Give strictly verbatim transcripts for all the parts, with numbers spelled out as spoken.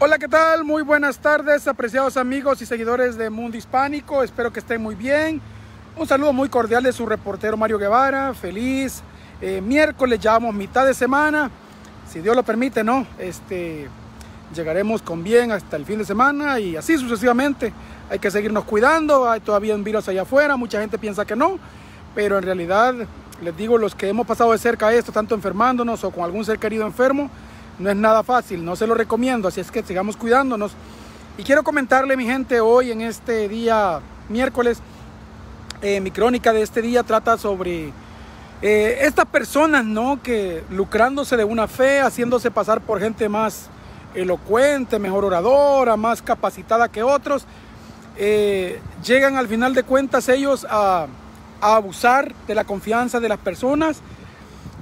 Hola, ¿qué tal? Muy buenas tardes, apreciados amigos y seguidores de Mundo Hispánico. Espero que estén muy bien. Un saludo muy cordial de su reportero Mario Guevara. Feliz eh, miércoles, ya vamos mitad de semana. Si Dios lo permite, ¿no? Este, llegaremos con bien hasta el fin de semana y así sucesivamente. Hay que seguirnos cuidando. Hay todavía un virus allá afuera. Mucha gente piensa que no, pero en realidad, les digo, los que hemos pasado de cerca esto, tanto enfermándonos o con algún ser querido enfermo, no es nada fácil, no se lo recomiendo, así es que sigamos cuidándonos. Y quiero comentarle, mi gente, hoy en este día miércoles, eh, mi crónica de este día trata sobre eh, estas personas, ¿no?, que lucrándose de una fe, haciéndose pasar por gente más elocuente, mejor oradora, más capacitada que otros, eh, llegan al final de cuentas ellos a, a abusar de la confianza de las personas.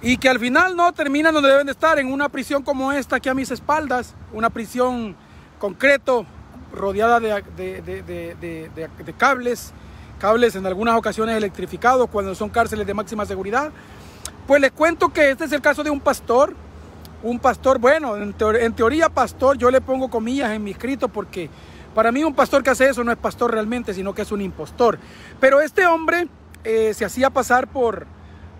Y que al final no terminan donde deben de estar, en una prisión como esta aquí a mis espaldas, una prisión concreto, rodeada de, de, de, de, de, de, de cables, cables en algunas ocasiones electrificados cuando son cárceles de máxima seguridad. Pues les cuento que este es el caso de un pastor, un pastor, bueno, en, teor- en teoría pastor, yo le pongo comillas en mi escrito porque para mí un pastor que hace eso no es pastor realmente, sino que es un impostor. Pero este hombre eh, se hacía pasar por...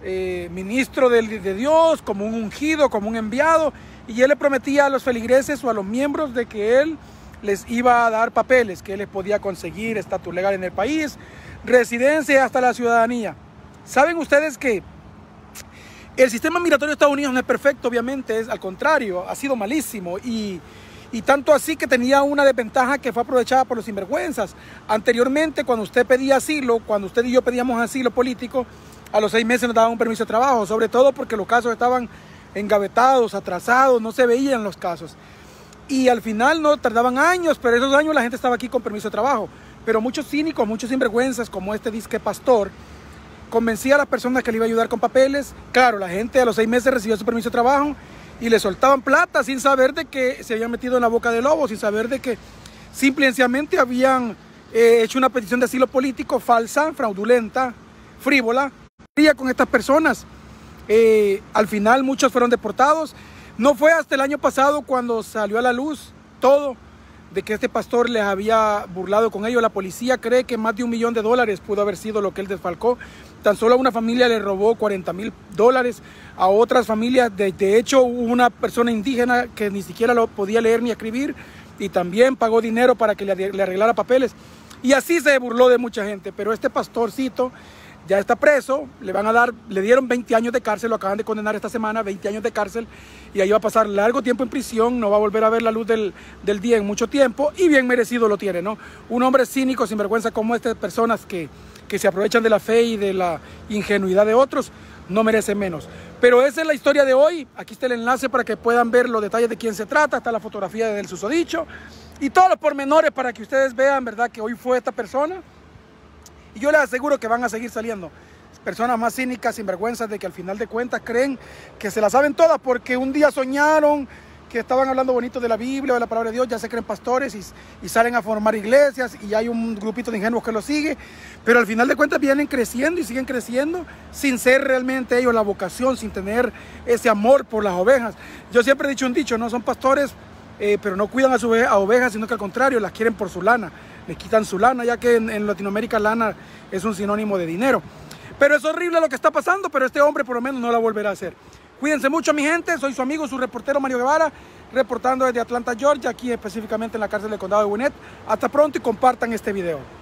Eh, ministro de, de Dios, como un ungido, como un enviado, y él le prometía a los feligreses o a los miembros de que él les iba a dar papeles, que él les podía conseguir estatus legal en el país, residencia, hasta la ciudadanía. Saben ustedes que el sistema migratorio de Estados Unidos no es perfecto, obviamente, es al contrario, ha sido malísimo, y Y tanto así que tenía una desventaja que fue aprovechada por los sinvergüenzas. Anteriormente, cuando usted pedía asilo, cuando usted y yo pedíamos asilo político, a los seis meses nos daban un permiso de trabajo, sobre todo porque los casos estaban engavetados, atrasados, no se veían los casos. Y al final no tardaban años, pero esos años la gente estaba aquí con permiso de trabajo. Pero muchos cínicos, muchos sinvergüenzas, como este disque pastor, convencía a las personas que le iba a ayudar con papeles. Claro, la gente a los seis meses recibió su permiso de trabajo y le soltaban plata sin saber de que se habían metido en la boca del lobo, sin saber de que simplemente habían eh, hecho una petición de asilo político falsa, fraudulenta, frívola. Con estas personas, eh, al final muchos fueron deportados. No fue hasta el año pasado cuando salió a la luz todo de que este pastor les había burlado con ellos. La policía cree que más de un millón de dólares pudo haber sido lo que él desfalcó. Tan solo a una familia le robó cuarenta mil dólares, a otras familias, de, de hecho, una persona indígena que ni siquiera lo podía leer ni escribir, y también pagó dinero para que le, le arreglara papeles. Y así se burló de mucha gente, pero este pastorcito ya está preso, le van a dar, le dieron veinte años de cárcel, lo acaban de condenar esta semana, veinte años de cárcel, y ahí va a pasar largo tiempo en prisión, no va a volver a ver la luz del, del día en mucho tiempo, y bien merecido lo tiene, ¿no? Un hombre cínico, sinvergüenza como estas personas que... que se aprovechan de la fe y de la ingenuidad de otros, no merecen menos. Pero esa es la historia de hoy. Aquí está el enlace para que puedan ver los detalles de quién se trata, está la fotografía del susodicho y todos los pormenores para que ustedes vean, ¿verdad?, que hoy fue esta persona. Y yo les aseguro que van a seguir saliendo personas más cínicas, sinvergüenzas, de que al final de cuentas creen que se la saben todas porque un día soñaron que estaban hablando bonito de la Biblia o de la palabra de Dios, ya se creen pastores y, y salen a formar iglesias y hay un grupito de ingenuos que los sigue, pero al final de cuentas vienen creciendo y siguen creciendo sin ser realmente ellos la vocación, sin tener ese amor por las ovejas. Yo siempre he dicho un dicho, no son pastores, eh, pero no cuidan a sus ovejas, sino que al contrario, las quieren por su lana, les quitan su lana, ya que en, en Latinoamérica lana es un sinónimo de dinero. Pero es horrible lo que está pasando, pero este hombre por lo menos no la volverá a hacer. Cuídense mucho, mi gente, soy su amigo, su reportero Mario Guevara, reportando desde Atlanta, Georgia, aquí específicamente en la cárcel del condado de Gwinnett. Hasta pronto y compartan este video.